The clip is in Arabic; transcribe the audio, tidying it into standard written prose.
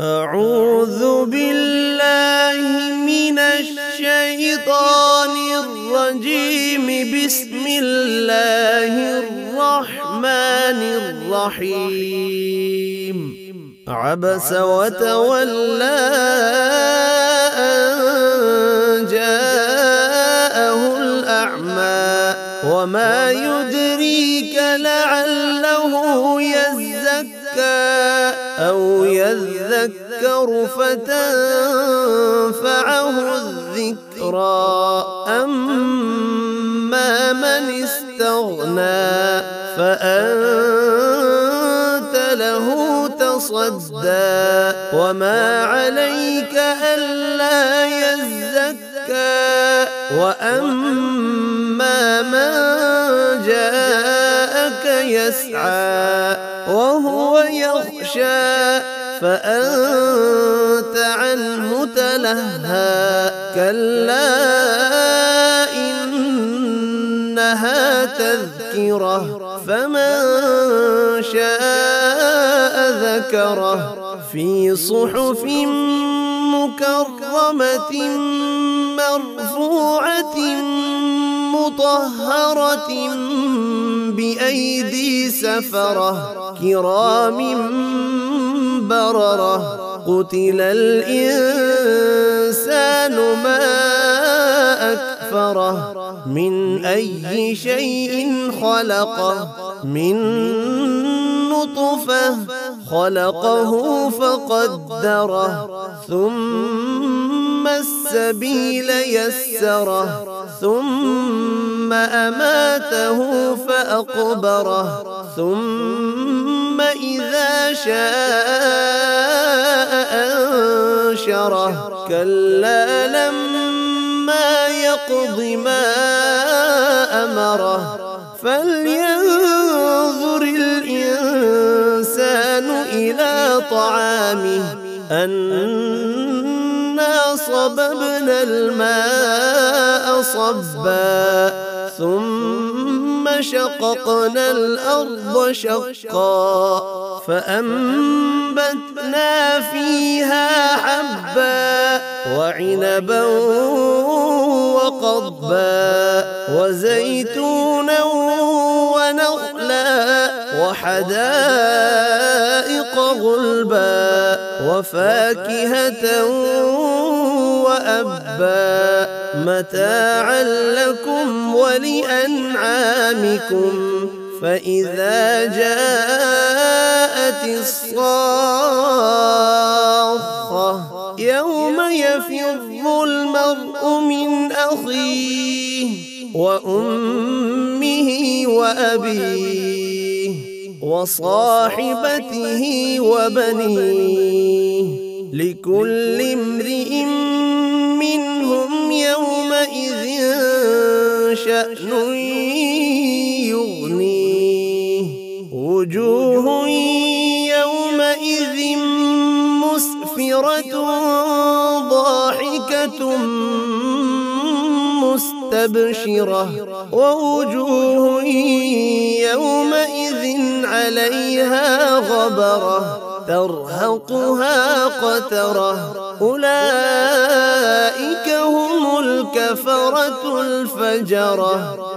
أعوذ بالله من الشيطان الرجيم. بسم الله الرحمن الرحيم. عبس وتولى أن جاءه الأعمى. وما يدريك لعله يزكى أو يذكر فتنفعه الذكرى. أما من استغنى فأنت له تصدى. وما عليك ألا يزكى. وأما من جاءك يسعى وهو يخشى فأنت عنه تلهى. كلا إنها تذكرة. فمن شاء ذكره في صحف مكرمة مرفوعة مطهرة بأيدي سفرة كرام بررة. قتل الإنسان ما أكفره. من أي شيء خلقه؟ من نطفة خلقه فقدره. ثم السبيل يسره. ثم أماته فأقبره. ثم إذا شاء أنشره. كلا لما يقض ما أمره. فلينظر الإنسان إلى طعامه. أنا صببنا الماء صبا. ثم شققنا الأرض شقا. فأنبتنا فيها حبا وعنبا وقضبا وزيتونا ونخلا وحدائق غلبا وفاكهة وأبا. متاعا لكم ولأنعامكم. فإذا جاءت الصاخة يوم يفر المرء من أخيه وأمه وأبيه وصاحبته وبنيه. لكل امرئ منهم يومئذ شأن يغنيه. وجوه يومئذ مسفرة ضاحكة مستبشرة. ووجوه يومئذ عليها غبرة ترهقها قترة. أولئك هم الكفرة الفجرة.